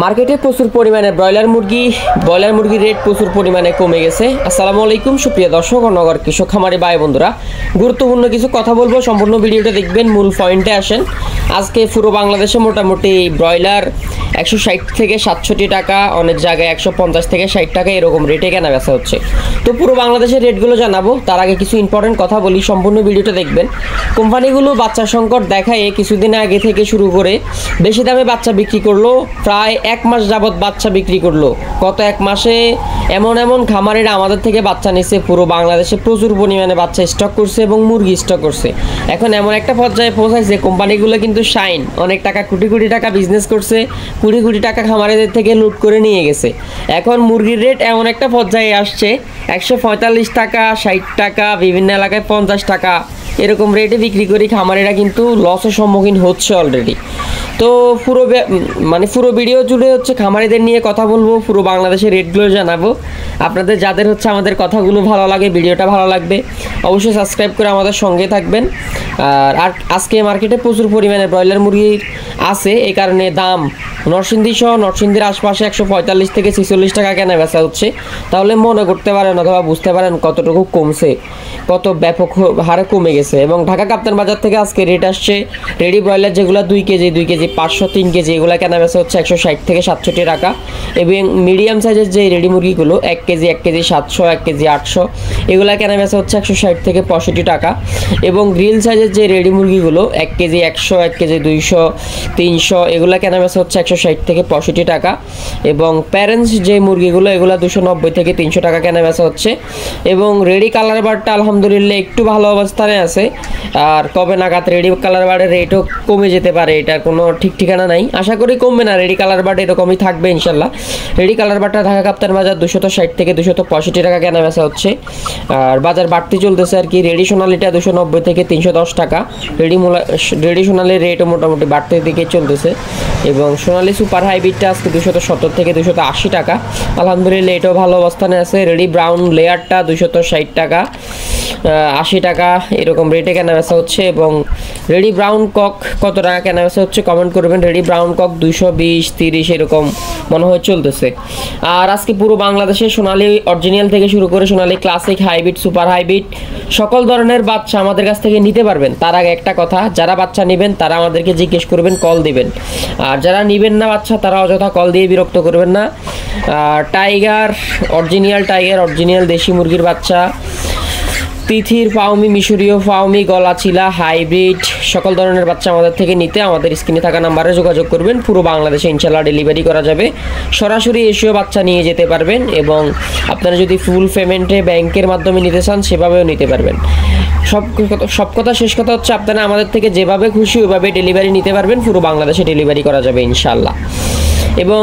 मार्केटे प्रचुर परिमाणे broiler मुरगिर rate प्रचुर परिमाणे कमे गेछे। आसलामु आलैकुम सुप्रिय दर्शक और नगर कृषक खामारी भाई बंधुरा, गुरुत्वपूर्ण किछु कथा बोलबो, सम्पूर्ण भिडियोटा देखबेन। मूल पॉइंटे आसेन। आजके पुरो बांग्लादेशे मोटामुटी ब्रयलार 160 থেকে 67 টাকা, অনেক জায়গায় 150 থেকে 60 টাকা এরকম রেটে কেনা বেচা হচ্ছে। তো পুরো বাংলাদেশের রেটগুলো জানাবো, তার আগে কিছু ইম্পর্টেন্ট কথা বলি, সম্পূর্ণ ভিডিওটা দেখবেন। কোম্পানিগুলো বাচ্চা সংকট দেখায় কিছুদিন আগে থেকে শুরু করে বেশি দামে বাচ্চা বিক্রি করলো, প্রায় এক মাস যাবত বাচ্চা বিক্রি করলো। গত এক মাসে এমন এমন খামারিরা আমাদের থেকে বাচ্চা নিছে, পুরো বাংলাদেশে প্রচুর পরিমাণে বাচ্চা স্টক করছে এবং মুরগি স্টক করছে। এখন এমন একটা পর্যায়ে পৌঁছাইছে কোম্পানিগুলো কিন্তু শাইন, অনেক টাকা, কোটি কোটি টাকা বিজনেস করছে, কোটি কোটি টাকা খামারিদের থেকে লুট করে নিয়ে গেছে। এখন মুরগির রেট এমন একটা পর্যায়ে আসছে 145 টাকা, 60 টাকা, বিভিন্ন এলাকায় 50 টাকা এরকম রেটে বিক্রি করে খামারিরা কিন্তু লসের সম্মুখীন হচ্ছে অলরেডি। তো পুরো ভিডিও জুড়ে হচ্ছে খামারিদের নিয়ে কথা বলবো, পুরো বাংলাদেশের রেটগুলো জানাবো। আপনাদের যাদের হচ্ছে আমাদের কথাগুলো ভালো লাগে, ভিডিওটা ভালো লাগবে, অবশ্যই সাবস্ক্রাইব করে আমাদের সঙ্গে থাকবেন। আর আজকে মার্কেটে প্রচুর পরিমাণে ব্রয়লার মুরগি আছে, এই কারণে দাম নরসিংদী সহ নরসিংদীর আশপাশে 145 থেকে 46 টাকা কেনা বেচা হচ্ছে। তাহলে মনে করতে পারেন অথবা বুঝতে পারেন কতটুকু কমছে, কত ব্যাপক হারে কমে গেছে। এবং ঢাকা কাপ্তান বাজার থেকে আজকে রেট আসছে রেডি ব্রয়লার, যেগুলো 2 কেজি 500, 3 কেজি এগুলো কেনা বেচা হচ্ছে 160 থেকে 67 টাকা। এবং মিডিয়াম সাইজের যে রেডি মুরগিগুলো 1 কেজি 700, 1 কেজি 800 এগুলো কেনা বেচা হচ্ছে 160 থেকে 65 টাকা। এবং গ্রিল সাইজের যে রেডি মুরগিগুলো 1 কেজি 100, 1 কেজি 200, 300 এগুলো কেনা বেচা হচ্ছে 160 থেকে 65 টাকা। এবং প্যারেন্টস যে মুরগিগুলো এগুলো 290 থেকে 300 টাকা কেনা বেচা হচ্ছে। এবং রেডি কালার বারটা আলহামদুলিল্লাহ একটু ভালো অবস্থানে আছে, আর কবে নাগাদ রেডি কালার বারের রেটও কমে যেতে পারে এটার কোনো ঠিক ঠিকানা নাই। আশা করি কমবে না, রেডি কালার বারটা এরকমই থাকবে ইনশাল্লাহ। রেডি কালার বারটা ঢাকা কাপ্তান বাজার 260 থেকে 265 টাকা কেনা বেচা হচ্ছে, আর বাজার বাড়তি চলতেছে আর কি। রেডি সোনালিটা 290 থেকে 310 টাকা, রেডি সোনালির রেটও মোটামুটি বাড়তির দিকে চলতেছে। এবং সোনালি সুপার হাইব্রিডটা আজকে 270 থেকে 280 টাকা, আলহামদুলিল্লাহ এটাও ভালো অবস্থানে আছে। রেডি ব্রাউন লেয়ারটা 260 টাকা, 80 টাকা এরকম রেটে কেনা বেচা হচ্ছে। এবং রেডি ব্রাউন কক কত টাকা কেনা বেচা হচ্ছে কমেন্ট করবেন। রেডি ব্রাউন কক 220-30 এরকম মনে হয় চলতেছে। আর আজকে পুরো বাংলাদেশে সোনালি অরিজিনাল থেকে শুরু করে সোনালি ক্লাসিক, হাইব্রিড, সুপার হাইব্রিড সকল ধরনের বাচ্চা আমাদের কাছ থেকে নিতে পারবেন। তার আগে একটা কথা, যারা বাচ্চা নেবেন তারা আমাদেরকে জিজ্ঞেস করবেন, কল দিবেন। আর যারা নেবেন না বাচ্চা তারা অযথা কল দিয়ে বিরক্ত করবেন না। টাইগার অরিজিনাল, দেশি মুরগির বাচ্চা, তিথির ফাউমি, মিশরীয় ফাউমি, গলাচিলা হাইব্রিড সকল ধরনের বাচ্চা আমাদের থেকে নিতে আমাদের স্ক্রিনে থাকা নাম্বারে যোগাযোগ করবেন। পুরো বাংলাদেশে ইনশাল্লাহ ডেলিভারি করা যাবে, সরাসরি এসেও বাচ্চা নিয়ে যেতে পারবেন। এবং আপনারা যদি ফুল পেমেন্টে ব্যাংকের মাধ্যমে নিতে চান সেভাবেও নিতে পারবেন। সব কথা শেষ কথা হচ্ছে আপনারা আমাদের থেকে যেভাবে খুশি ওইভাবে ডেলিভারি নিতে পারবেন, পুরো বাংলাদেশে ডেলিভারি করা যাবে ইনশাল্লাহ। এবং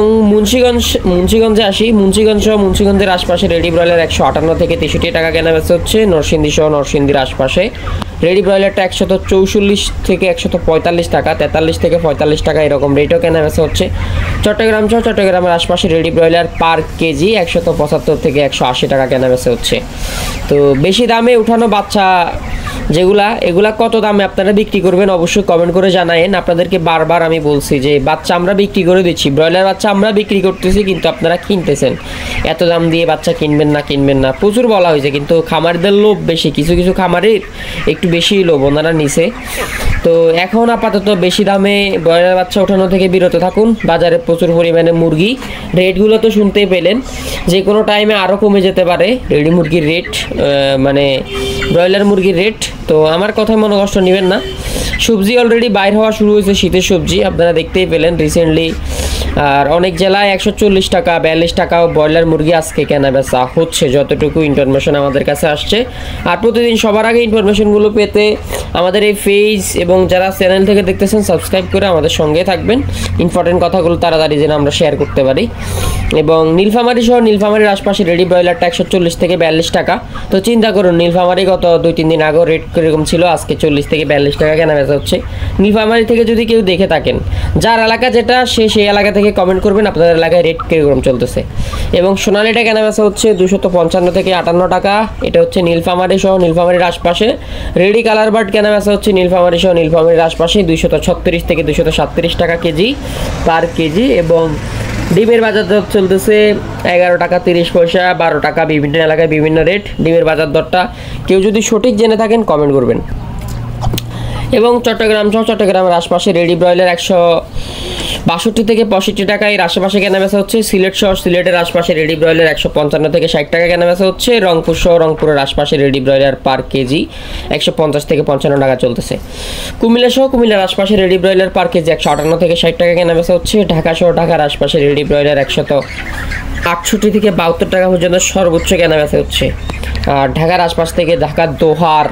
মুন্সিগঞ্জে আসি, মুন্সিগঞ্জের আশপাশে রেডি ব্রয়লার 158 থেকে 63 টাকা কেনা বেচা হচ্ছে। নরসিংদী সহ নরসিংদীর আশপাশে রেডি ব্রয়লারটা 144 থেকে 145 টাকা, 43 থেকে 45 টাকা এরকম রেটও কেনা বেচা হচ্ছে। চট্টগ্রাম সহ চট্টগ্রামের আশপাশে রেডি ব্রয়লার পার কেজি 175 থেকে 180 টাকা কেনা বেচা হচ্ছে। তো বেশি দামে উঠানো বাচ্চা এগুলা কত দামে আপনারা বিক্রি করবেন অবশ্যই কমেন্ট করে জানায়েন। আপনাদেরকে বারবার আমি বলছি যে বাচ্চা আমরা বিক্রি করে দিচ্ছি, ব্রয়লার বাচ্চা আমরা বিক্রি করতেছি, কিন্তু আপনারা কিনতেছেন। এত দাম দিয়ে বাচ্চা কিনবেন না প্রচুর বলা হয়েছে, কিন্তু খামারিদের লোভ বেশি, কিছু খামারির একটু বেশি লোভ ওনারা নিছে। তো এখন আপাতত বেশি দামে ব্রয়লার বাচ্চা ওঠানো থেকে বিরত থাকুন। বাজারে প্রচুর পরিমাণে মুরগি, রেটগুলো তো শুনতেই পেলেন, যে কোনো টাইমে আরও কমে যেতে পারে রেডি মুরগির রেট, মানে ব্রয়লার মুরগির রেট। তো আমার কথায় মনে কষ্ট নেবেন না। সবজি অলরেডি বাইর হওয়া শুরু হয়েছে, শীতের সবজি আপনারা দেখতেই পেলেন রিসেন্টলি। আর অনেক জেলায় 140 টাকা, 42 টাকাও ব্রয়লার মুরগি আজকে কেনা বেচা হচ্ছে, যতটুকু ইনফরমেশন আমাদের কাছে আসছে। আর প্রতিদিন সবার আগে ইনফরমেশনগুলো পেতে আমাদের এই পেজ এবং যারা চ্যানেল থেকে দেখতেছেন সাবস্ক্রাইব করে আমাদের সঙ্গে থাকবেন। ইম্পর্টেন্ট কথাগুলো তাড়াতাড়ি যেন আমরা শেয়ার করতে পারি। এবং নীলফামারী সহ নীলফামারীর আশপাশে রেডি ব্রয়লারটা 140 থেকে 42 টাকা। তো চিন্তা করুন, নীলফামারী গত 2-3 দিন আগেও রেট এরকম ছিল, আজকে 40 থেকে 42 টাকা কেনা বেচা হচ্ছে। নীলফামারী থেকে যদি কেউ দেখে থাকেন, যার এলাকা যেটা সেই এলাকা থেকে কমেন্ট করবেন আপনাদের এলাকায় রেট কিরকম চলতেছে। এবং সোনালিটা কেনা বেচা হচ্ছে 255 থেকে 58 টাকা, এটা হচ্ছে নীলফামারী সহ নীলফামারীর আশপাশে। রেডি কালার বার্ড কেনা বেচা হচ্ছে নীলফামারী সহ নীলফামারীর আশপাশে 236 থেকে 237 টাকা পার কেজি। এবং ডিমের বাজার দর চলতেছে 11 টাকা 30 পয়সা, 12 টাকা, বিভিন্ন এলাকায় বিভিন্ন রেট। ডিমের বাজার দরটা কেউ যদি সঠিক জেনে থাকেন কমেন্ট করবেন। এবং চট্টগ্রাম সহ চট্টগ্রামের আশপাশে রেডি ব্রয়লার 162 থেকে 65 টাকার আশেপাশে কেনাবেচা হচ্ছে। সিলেট সহ সিলেটের আশপাশে রেডি ব্রয়লার 155 থেকে 60 টাকা কেনাবেচা হচ্ছে। রংপুর সহ রংপুরের আশপাশে রেডি ব্রয়লার পার কেজি 150 থেকে 55 টাকা চলতেছে। কুমিল্লা সহ কুমিল্লার আশপাশে রেডি ব্রয়লার পার কেজি 158 থেকে 60 টাকা কেনাবেচা হচ্ছে। ঢাকা সহ ঢাকার আশপাশে রেডি ব্রয়লার 168 থেকে 72 টাকা পর্যন্ত সর্বোচ্চ কেনাবেচা হচ্ছে। আর ঢাকার আশপাশ থেকে ঢাকা দোহার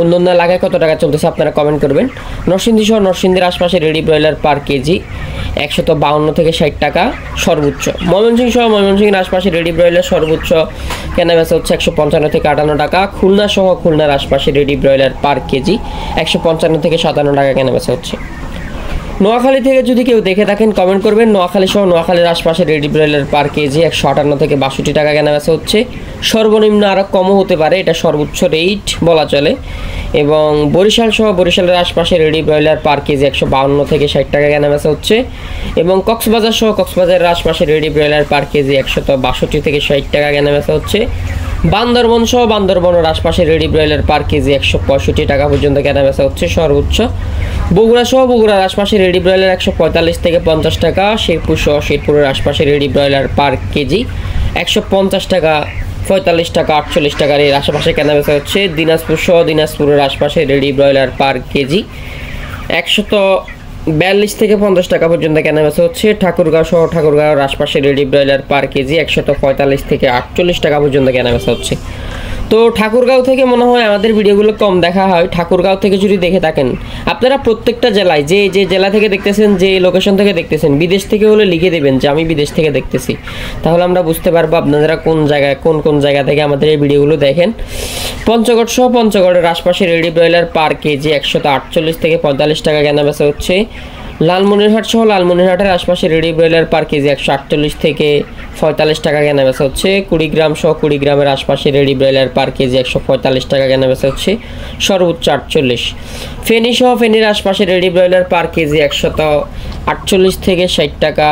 অন্যান্য এলাকায় কত টাকা চলতেছে আপনারা কমেন্ট করবেন। নরসিংদী সহ নরসিংদীর আশপাশে রেডি ব্রয়লার পার কেজি 152 থেকে 60 টাকা সর্বোচ্চ। ময়মনসিংহ সহ ময়মনসিংহের আশপাশে রেডি ব্রয়লার সর্বোচ্চ কেনাবেচা হচ্ছে 155 থেকে 58 টাকা। খুলনা সহ খুলনার আশপাশে রেডি ব্রয়লার পার কেজি 155 থেকে 57 টাকা কেনাবেচা হচ্ছে। নোয়াখালী থেকে যদি কেউ দেখে থাকেন কমেন্ট করবেন। নোয়াখালী সহ নোয়াখালীর আশপাশে রেডি ব্রয়লার পার কেজি 158 থেকে 62 টাকা কেনাবেচা হচ্ছে। সর্বনিম্ন আরও কমও হতে পারে, এটা সর্বোচ্চ রেট বলা চলে। এবং বরিশাল সহ বরিশালের আশপাশে রেডি ব্রয়লার পার কেজি 152 থেকে 60 টাকা কেনাবেচা হচ্ছে। এবং কক্সবাজার সহ কক্সবাজারের আশপাশে রেডি ব্রয়লার পার কেজি 162 থেকে 60 টাকা কেনাবেচা হচ্ছে। বান্দরবন সহ বান্দরবনের আশপাশে রেডি ব্রয়লার পার কেজি 165 টাকা পর্যন্ত কেনাবেচা হচ্ছে সর্বোচ্চ। বগুড়া সহ বগুড়ার আশপাশে রেডি ব্রয়লার 145 থেকে 50 টাকা। শেরপুর সহ শেরপুরের আশপাশে রেডি ব্রয়লার পার কেজি 150 টাকা, 45 টাকা, 48 টাকার এর আশেপাশে কেনাবেচা হচ্ছে। দিনাজপুর সহ দিনাজপুরের আশপাশে রেডি ব্রয়লার পার কেজি 142 থেকে 50 টাকা পর্যন্ত কেনাবেচা হচ্ছে। ঠাকুরগাঁও সহ ঠাকুরগাঁওর আশপাশে রেডি ব্রয়লার পার কেজি 145 থেকে 48 টাকা পর্যন্ত কেনাবেচা হচ্ছে। তো ঠাকুরগাঁও থেকে মনে হয় আমাদের ভিডিওগুলো কম দেখা হয়, ঠাকুরগাঁও থেকে যদি দেখে থাকেন আপনারা প্রত্যেকটা জেলায় যে যে জেলা থেকে দেখতেছেন, যে লোকেশন থেকে দেখতেছেন, বিদেশ থেকে হলে লিখে দেবেন যে আমি বিদেশ থেকে দেখতেছি, তাহলে আমরা বুঝতে পারবো আপনারা কোন জায়গায় কোন জায়গা থেকে আমাদের এই ভিডিওগুলো দেখেন। পঞ্চগড় সহ পঞ্চগড়ের আশপাশে রেডি ব্রয়লার পার কেজি 148 থেকে 45 টাকা কেনাবেচা হচ্ছে। লালমনিরহাট সহ লালমনিরহাটের আশপাশে রেডি ব্রয়লার পার কেজি 148 থেকে 45 টাকা কেনাবেচা হচ্ছে। কুড়িগ্রাম সহ কুড়িগ্রামের আশপাশে রেডি ব্রয়লার পার কেজি 145 টাকা কেনাবেচা হচ্ছে সর্বোচ্চ 48। ফেনী সহ ফেনীর আশপাশে রেডি ব্রয়লার পার কেজি 148 থেকে 60 টাকা,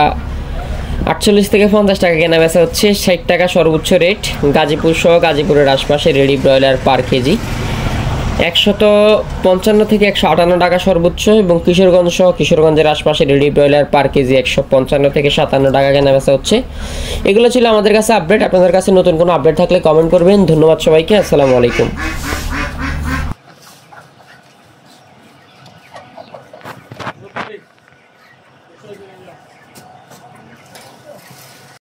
48 থেকে 50 টাকা কেনাবেচা হচ্ছে, 60 টাকা সর্বোচ্চ রেট। গাজীপুর সহ গাজীপুরের আশপাশে রেডি ব্রয়লার পার কেজি 155 থেকে 158 টাকা সর্বোচ্চ। এবং কিশোরগঞ্জ সহ কিশোরগঞ্জের আশপাশে রেডি ব্রয়লার পার কেজি 155 থেকে 57 টাকা কেনাবেচা হচ্ছে। এগুলো ছিল আমাদের কাছে আপডেট। আপনাদের কাছে নতুন কোনো আপডেট থাকলে কমেন্ট করবেন। ধন্যবাদ সবাইকে। আসসালামু আলাইকুম।